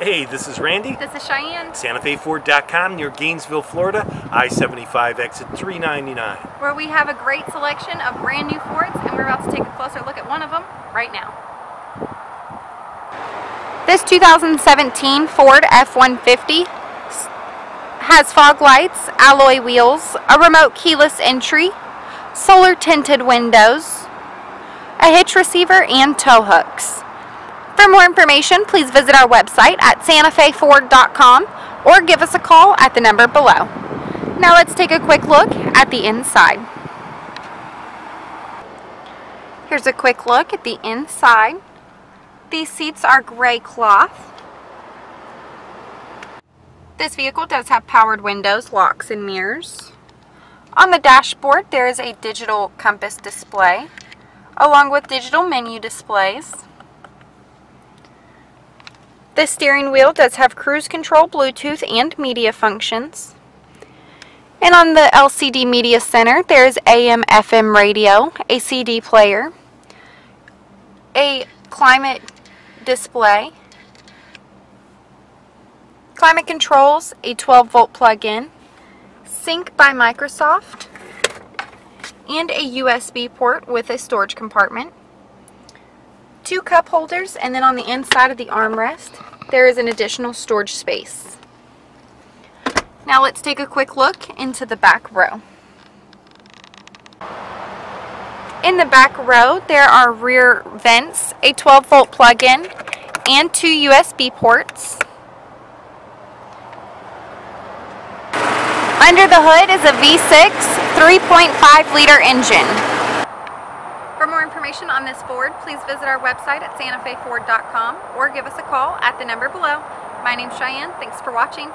Hey, this is Randy. This is Cheyenne. Santa-Fe-Ford.com near Gainesville, Florida, I-75 exit 399. Where we have a great selection of brand new Fords, and we're about to take a closer look at one of them right now. This 2017 Ford F-150 has fog lights, alloy wheels, a remote keyless entry, solar tinted windows, a hitch receiver, and tow hooks. For more information, please visit our website at Santa-Fe-Ford.com or give us a call at the number below. Now let's take a quick look at the inside. Here's a quick look at the inside. These seats are gray cloth. This vehicle does have powered windows, locks, and mirrors. On the dashboard, there is a digital compass display, along with digital menu displays. The steering wheel does have cruise control, Bluetooth, and media functions. And on the LCD media center, there is AM, FM radio, a CD player, a climate display, climate controls, a 12-volt plug-in, Sync by Microsoft, and a USB port with a storage compartment. Two cup holders, and then on the inside of the armrest there is an additional storage space. Now let's take a quick look into the back row. In the back row there are rear vents, a 12-volt plug-in, and two USB ports. Under the hood is a V6 3.5-liter engine. For more information on this Ford, please visit our website at Santa-Fe-Ford.com or give us a call at the number below. My name's Cheyenne. Thanks for watching.